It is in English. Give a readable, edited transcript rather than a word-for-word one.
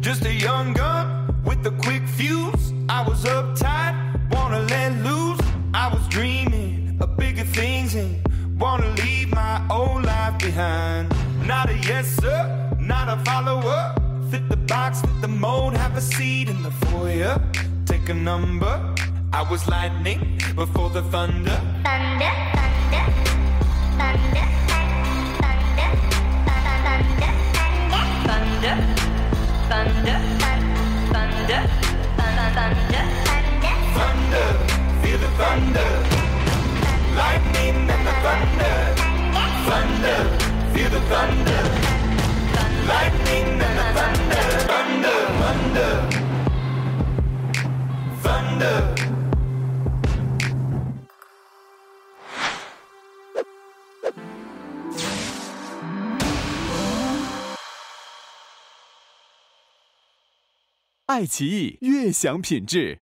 Just a young gun with a quick fuse. I was uptight, wanna let loose. I was dreaming of bigger things and wanna leave my old life behind. Not a yes sir, not a follower. Fit the box, fit the mold, have a seat in the foyer. Take a number. I was lightning before the thunder. Thunder, thunder, thunder, thunder, thunder, thunder, thunder, thunder, thunder, thunder. Feel the thunder, lightning and the thunder. Thunder, feel the thunder, lightning and the thunder. Thunder, thunder, thunder.爱奇艺，悦享品质。